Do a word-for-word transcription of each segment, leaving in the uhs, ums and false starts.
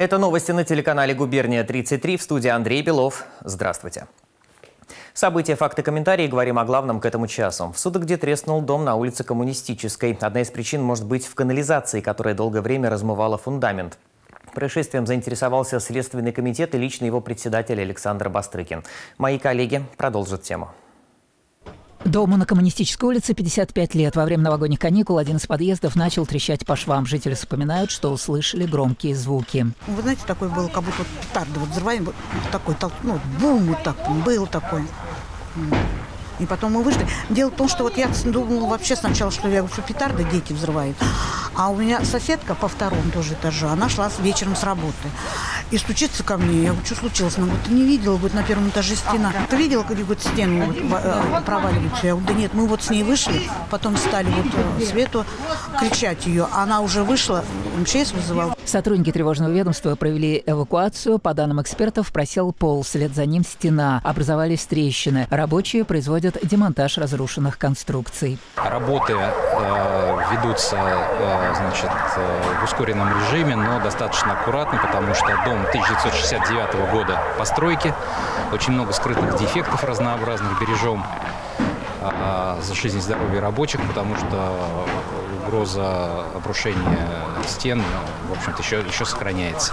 Это новости на телеканале «Губерния тридцать три». В студии Андрей Белов. Здравствуйте. События, факты, комментарии. Говорим о главном к этому часу. В Судогде треснул дом на улице Коммунистической. Одна из причин может быть в канализации, которая долгое время размывала фундамент. Происшествием заинтересовался Следственный комитет и лично его председатель Александр Бастрыкин. Мои коллеги продолжат тему. Дому на Коммунистической улице пятьдесят пять лет. Во время новогодних каникул один из подъездов начал трещать по швам. Жители вспоминают, что услышали громкие звуки. Вы знаете, такой был, как будто петарды вот взрываем, вот такой, ну, бум вот так, был такой. И потом мы вышли. Дело в том, что вот я думала вообще сначала, что я говорю, петарды дети взрывают. А у меня соседка по второму тоже этажу, она шла вечером с работы. И стучится ко мне. Я говорю, что случилось? Она говорит, ты не видела, говорит, на первом этаже стена. Ты видела, где вот, стену вот, проваливаются? Я говорю, да нет, мы вот с ней вышли, потом стали вот Свету кричать ее. Она уже вышла, МЧС вызывал. Сотрудники тревожного ведомства провели эвакуацию. По данным экспертов, просел пол, вслед за ним стена. Образовались трещины. Рабочие производят демонтаж разрушенных конструкций. Работы э, ведутся э, значит, э, в ускоренном режиме, но достаточно аккуратно, потому что дом тысяча девятьсот шестьдесят девятого года постройки. Очень много скрытых дефектов разнообразных. Бережем э, за жизнь и здоровье рабочих, потому что угроза обрушения стен, в общем-то, еще, еще сохраняется.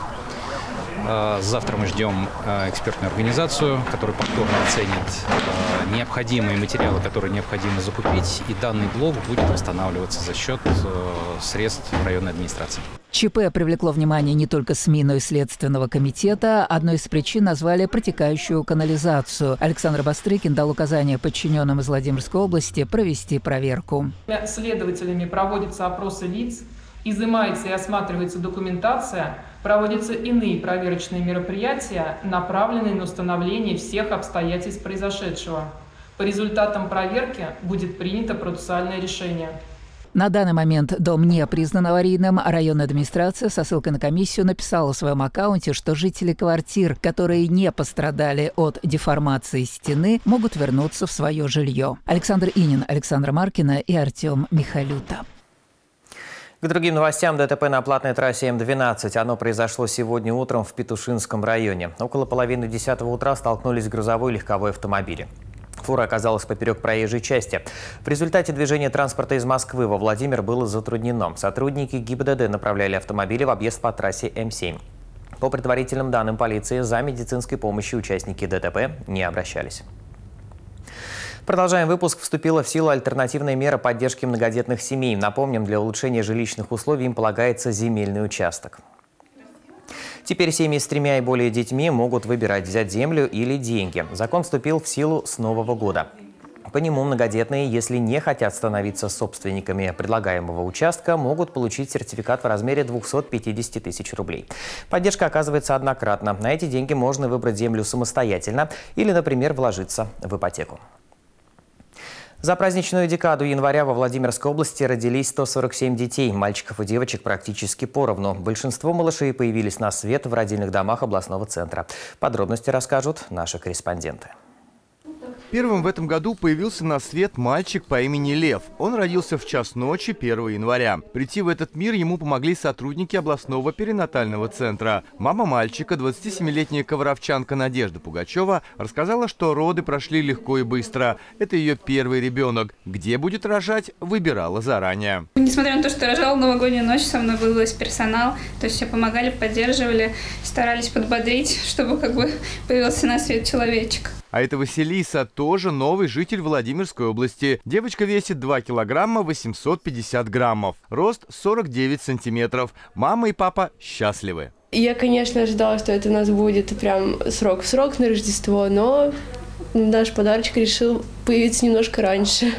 Завтра мы ждем экспертную организацию, которая повторно оценит необходимые материалы, которые необходимо закупить. И данный блок будет восстанавливаться за счет средств районной администрации. ЧП привлекло внимание не только СМИ, но и Следственного комитета. Одной из причин назвали протекающую канализацию. Александр Бастрыкин дал указание подчиненным из Владимирской области провести проверку. Следователями проводятся опросы лиц, изымается и осматривается документация, проводятся иные проверочные мероприятия, направленные на установление всех обстоятельств произошедшего. По результатам проверки будет принято процессуальное решение. На данный момент дом не признан аварийным. Районная администрация со ссылкой на комиссию написала в своем аккаунте, что жители квартир, которые не пострадали от деформации стены, могут вернуться в свое жилье. Александр Инин, Александра Маркина и Артем Михалюта. К другим новостям. ДТП на платной трассе М двенадцать. Оно произошло сегодня утром в Петушинском районе. Около половины десятого утра столкнулись грузовой и легковой автомобили. Фура оказалась поперек проезжей части. В результате движение транспорта из Москвы во Владимир было затруднено. Сотрудники ГИБДД направляли автомобили в объезд по трассе М семь. По предварительным данным полиции, за медицинской помощью участники ДТП не обращались. Продолжаем выпуск. Вступила в силу альтернативная мера поддержки многодетных семей. Напомним, для улучшения жилищных условий им полагается земельный участок. Теперь семьи с тремя и более детьми могут выбирать взять землю или деньги. Закон вступил в силу с нового года. По нему многодетные, если не хотят становиться собственниками предлагаемого участка, могут получить сертификат в размере двухсот пятидесяти тысяч рублей. Поддержка оказывается однократно. На эти деньги можно выбрать землю самостоятельно или, например, вложиться в ипотеку. За праздничную декаду января во Владимирской области родились сто сорок семь детей, мальчиков и девочек практически поровну. Большинство малышей появились на свет в родильных домах областного центра. Подробности расскажут наши корреспонденты. Первым в этом году появился на свет мальчик по имени Лев. Он родился в час ночи первого января. Прийти в этот мир ему помогли сотрудники областного перинатального центра. Мама мальчика, двадцатисемилетняя ковровчанка Надежда Пугачева, рассказала, что роды прошли легко и быстро. Это ее первый ребенок. Где будет рожать, выбирала заранее. Несмотря на то, что рожала в новогоднюю ночь, со мной был весь персонал. То есть все помогали, поддерживали, старались подбодрить, чтобы как бы появился на свет человечек. А это Василиса, тоже новый житель Владимирской области. Девочка весит два килограмма восемьсот пятьдесят граммов. Рост сорок девять сантиметров. Мама и папа счастливы. Я, конечно, ожидала, что это у нас будет прям срок в срок на Рождество, но наш подарочек решил появиться немножко раньше.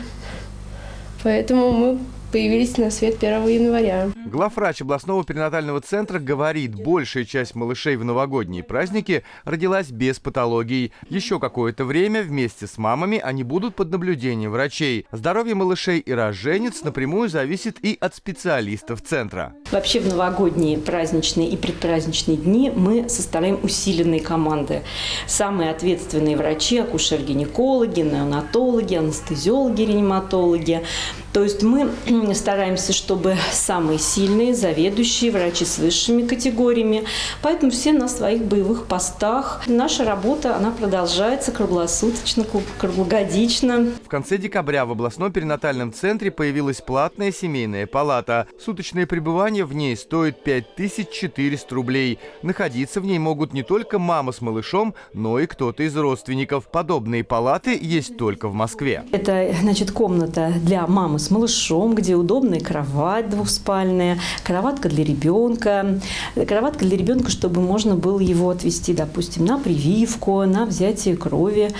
Поэтому мы появились на свет первого января. Главврач областного перинатального центра говорит, большая часть малышей в новогодние праздники родилась без патологий. Еще какое-то время вместе с мамами они будут под наблюдением врачей. Здоровье малышей и роженец напрямую зависит и от специалистов центра. Вообще в новогодние, праздничные и предпраздничные дни мы составляем усиленные команды. Самые ответственные врачи – акушер-гинекологи, неонатологи, анестезиологи, реаниматологи. То есть мы стараемся, чтобы самые сильные, заведующие, врачи с высшими категориями. Поэтому все на своих боевых постах. Наша работа, она продолжается круглосуточно, круглогодично. В конце декабря в областном перинатальном центре появилась платная семейная палата. Суточное пребывание в ней стоит пять тысяч четыреста рублей. Находиться в ней могут не только мама с малышом, но и кто-то из родственников. Подобные палаты есть только в Москве. Это, значит, комната для мамы с малышом, где удобная кровать двухспальная, кроватка для ребенка. Кроватка для ребенка, чтобы можно было его отвезти, допустим, на прививку, на взятие крови.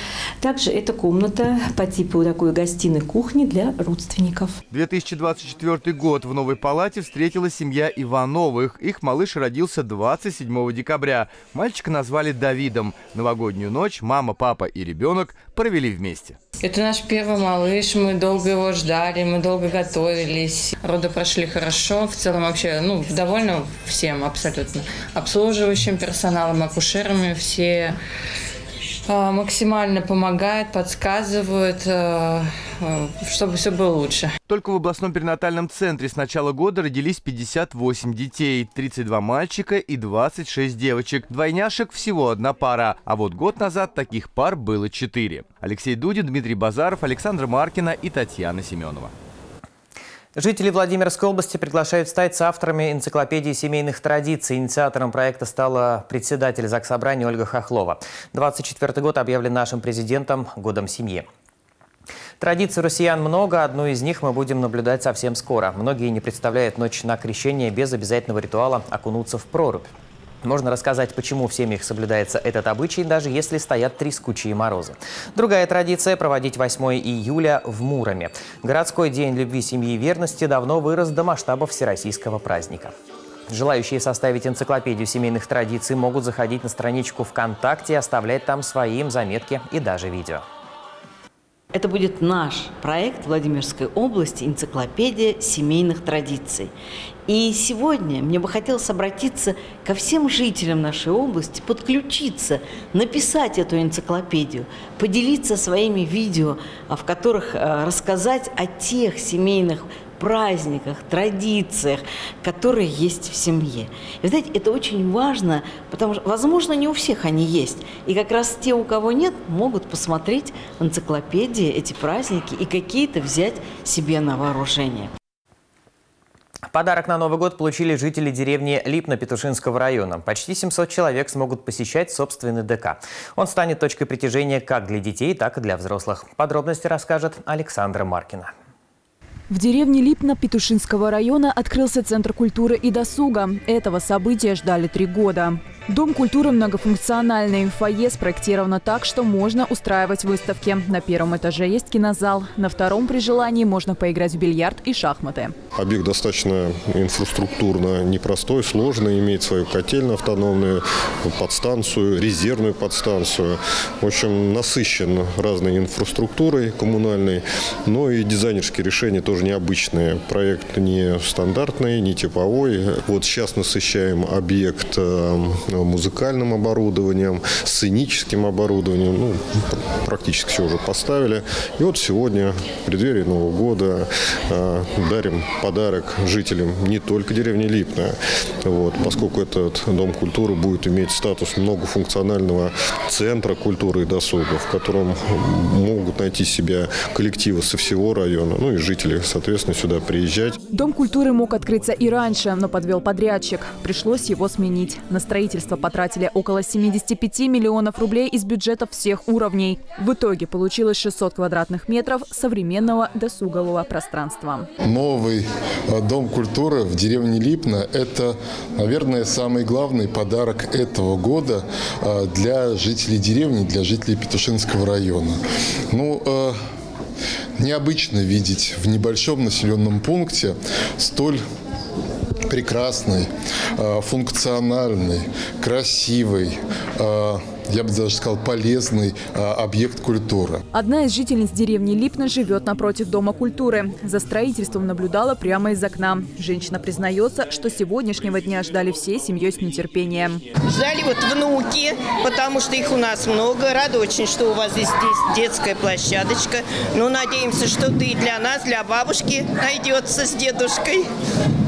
Также это комната по типу такой гостиной кухни для родственников. две тысячи двадцать четвёртый год в новой палате встретила семья Ивановых. Их малыш родился двадцать седьмого декабря. Мальчика назвали Давидом. Новогоднюю ночь мама, папа и ребенок провели вместе. Это наш первый малыш, мы долго его ждали, мы долго готовились. Роды прошли хорошо, в целом вообще, ну, довольно всем абсолютно. Обслуживающим персоналом, акушерами, все э, максимально помогают, подсказывают, э, чтобы все было лучше. Только в областном перинатальном центре с начала года родились пятьдесят восемь детей, тридцать два мальчика и двадцать шесть девочек. Двойняшек всего одна пара, а вот год назад таких пар было четыре. Алексей Дудин, Дмитрий Базаров, Александра Маркина и Татьяна Семенова. Жители Владимирской области приглашают стать соавторами энциклопедии семейных традиций. Инициатором проекта стала председатель Заксобрания Ольга Хохлова. двадцать четвёртый год объявлен нашим президентом годом семьи. Традиций россиян много, одну из них мы будем наблюдать совсем скоро. Многие не представляют ночь на крещение без обязательного ритуала окунуться в прорубь. Можно рассказать, почему в семьях соблюдается этот обычай, даже если стоят трескучие морозы. Другая традиция – проводить восьмое июля в Муроме. Городской день любви, семьи и верности давно вырос до масштабов всероссийского праздника. Желающие составить энциклопедию семейных традиций могут заходить на страничку ВКонтакте и оставлять там свои им заметки и даже видео. Это будет наш проект Владимирской области «Энциклопедия семейных традиций». И сегодня мне бы хотелось обратиться ко всем жителям нашей области, подключиться, написать эту энциклопедию, поделиться своими видео, в которых рассказать о тех семейных праздниках, традициях, которые есть в семье. И, знаете, это очень важно, потому что, возможно, не у всех они есть. И как раз те, у кого нет, могут посмотреть энциклопедии, эти праздники и какие-то взять себе на вооружение. Подарок на Новый год получили жители деревни Липно-Петушинского района. Почти семьсот человек смогут посещать собственный ДК. Он станет точкой притяжения как для детей, так и для взрослых. Подробности расскажет Александра Маркина. В деревне Липно-Петушинского района открылся Центр культуры и досуга. Этого события ждали три года. Дом культуры многофункциональный. Фойе спроектировано так, что можно устраивать выставки. На первом этаже есть кинозал. На втором при желании можно поиграть в бильярд и шахматы. Объект достаточно инфраструктурно непростой, сложный. Имеет свою котельную автономную, подстанцию, резервную подстанцию. В общем, насыщен разной инфраструктурой коммунальной. Но и дизайнерские решения тоже необычные. Проект не стандартный, не типовой. Вот сейчас насыщаем объект музыкальным оборудованием, сценическим оборудованием. Ну, практически все уже поставили. И вот сегодня, в преддверии Нового года, э, дарим подарок жителям не только деревни Липно. Вот, поскольку этот дом культуры будет иметь статус многофункционального центра культуры и досуга, в котором могут найти себя коллективы со всего района, ну и жители, соответственно, сюда приезжать. Дом культуры мог открыться и раньше, но подвел подрядчик. Пришлось его сменить. На строительство потратили около семидесяти пяти миллионов рублей из бюджетов всех уровней. В итоге получилось шестьсот квадратных метров современного досугового пространства. Новый дом культуры в деревне Липно – это, наверное, самый главный подарок этого года для жителей деревни, для жителей Петушинского района. Ну, Необычно видеть в небольшом населенном пункте столь прекрасный, функциональный, красивый, я бы даже сказал, полезный объект культуры. Одна из жительниц деревни Липна живет напротив Дома культуры. За строительством наблюдала прямо из окна. Женщина признается, что сегодняшнего дня ждали всей семьей с нетерпением. Ждали вот внуки, потому что их у нас много. Рада очень, что у вас здесь детская площадочка. Но надеемся, что ты для нас, для бабушки найдется с дедушкой.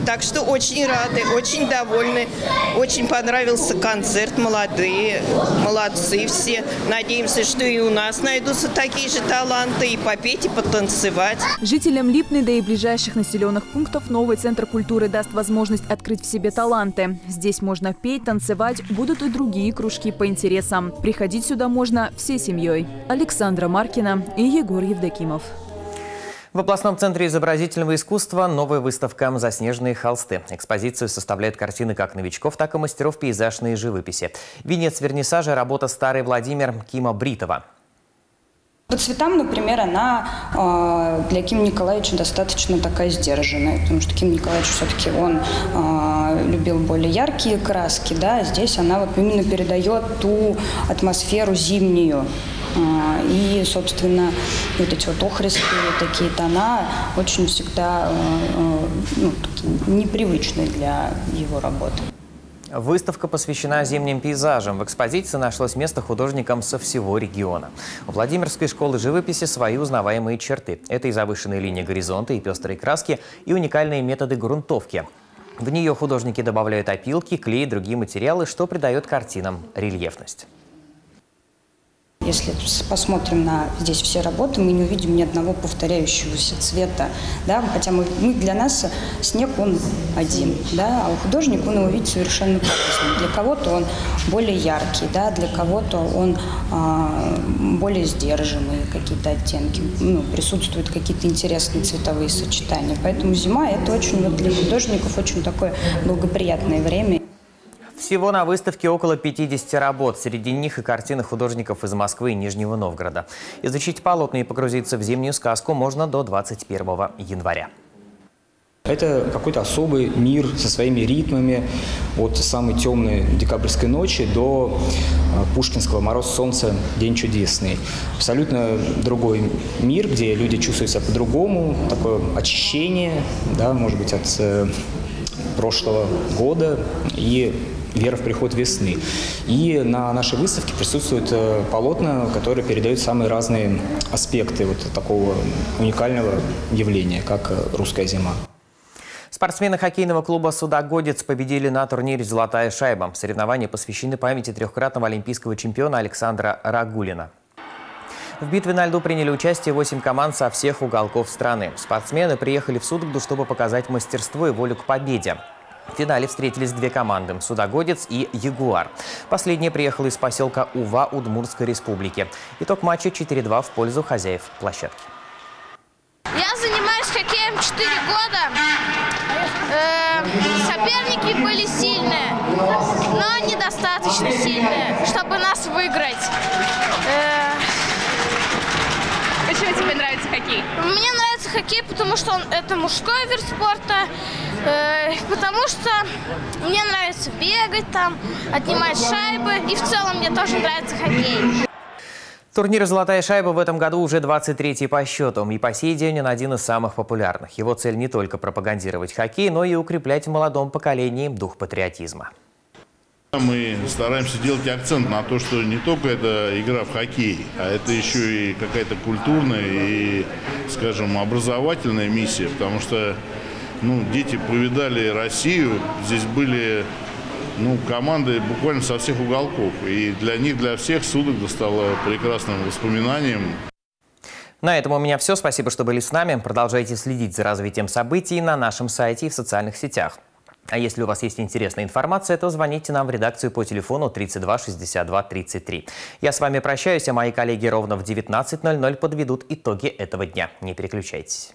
Так что очень рады, очень довольны. Очень понравился концерт. Молодые, молодцы все. Надеемся, что и у нас найдутся такие же таланты. И попеть, и потанцевать. Жителям Липны, да и ближайших населенных пунктов, новый центр культуры даст возможность открыть в себе таланты. Здесь можно петь, танцевать. Будут и другие кружки по интересам. Приходить сюда можно всей семьей. Александра Маркина и Егор Евдокимов. В областном центре изобразительного искусства новая выставка «Заснеженные холсты». Экспозицию составляют картины как новичков, так и мастеров пейзажной живописи. Венец вернисажа – работа «Старый Владимир» Кима Бритова. По цветам, например, она для Кима Николаевича достаточно такая сдержанная, потому что Ким Николаевич все-таки он любил более яркие краски, да, здесь она вот именно передает ту атмосферу зимнюю. И, собственно, вот эти вот охристые такие тона очень всегда ну, непривычны для его работы. Выставка посвящена зимним пейзажам. В экспозиции нашлось место художникам со всего региона. У Владимирской школы живописи свои узнаваемые черты. Это и завышенные линии горизонта, и пестрые краски, и уникальные методы грунтовки. В нее художники добавляют опилки, клей и другие материалы, что придает картинам рельефность. Если посмотрим на здесь все работы, мы не увидим ни одного повторяющегося цвета. Да? Хотя мы, мы, для нас снег, он один, да? А у художника он его видит совершенно по-разному. Для кого-то он более яркий, да? Для кого-то он а, более сдержанный, какие-то оттенки, ну, присутствуют какие-то интересные цветовые сочетания. Поэтому зима – это очень вот, для художников очень такое благоприятное время. Всего на выставке около пятидесяти работ. Среди них и картины художников из Москвы и Нижнего Новгорода. Изучить полотна и погрузиться в зимнюю сказку можно до двадцать первого января. Это какой-то особый мир со своими ритмами. От самой темной декабрьской ночи до пушкинского «Мороз, солнце, день чудесный». Абсолютно другой мир, где люди чувствуют себя по-другому. Такое очищение, да, может быть, от прошлого года и вера в приход весны. И на нашей выставке присутствуют полотна, которые передают самые разные аспекты вот такого уникального явления, как русская зима. Спортсмены хоккейного клуба «Судогодец» победили на турнире «Золотая шайба». Соревнования посвящены памяти трехкратного олимпийского чемпиона Александра Рагулина. В битве на льду приняли участие восемь команд со всех уголков страны. Спортсмены приехали в Судогду, чтобы показать мастерство и волю к победе. В финале встретились две команды – «Судогодец» и «Ягуар». Последняя приехала из поселка Ува Удмуртской республики. Итог матча четыре-два в пользу хозяев площадки. Я занимаюсь хоккеем четыре года. Соперники были сильные, но недостаточно сильные, чтобы нас выиграть. Почему тебе нравится хоккей? Мне нравится хоккей, потому что он, это мужской вид спорта, э, потому что мне нравится бегать там, отнимать шайбы, и в целом мне тоже нравится хоккей. Турнир «Золотая шайба» в этом году уже двадцать третий по счету, и по сей день он один из самых популярных. Его цель не только пропагандировать хоккей, но и укреплять в молодом поколении дух патриотизма. Мы стараемся делать акцент на то, что не только это игра в хоккей, а это еще и какая-то культурная и, скажем, образовательная миссия, потому что ну, дети повидали Россию, здесь были ну, команды буквально со всех уголков, и для них, для всех Судогда стало прекрасным воспоминанием. На этом у меня все. Спасибо, что были с нами. Продолжайте следить за развитием событий на нашем сайте и в социальных сетях. А если у вас есть интересная информация, то звоните нам в редакцию по телефону тридцать два шестьдесят два тридцать три. Я с вами прощаюсь, а мои коллеги ровно в девятнадцать ноль ноль подведут итоги этого дня. Не переключайтесь.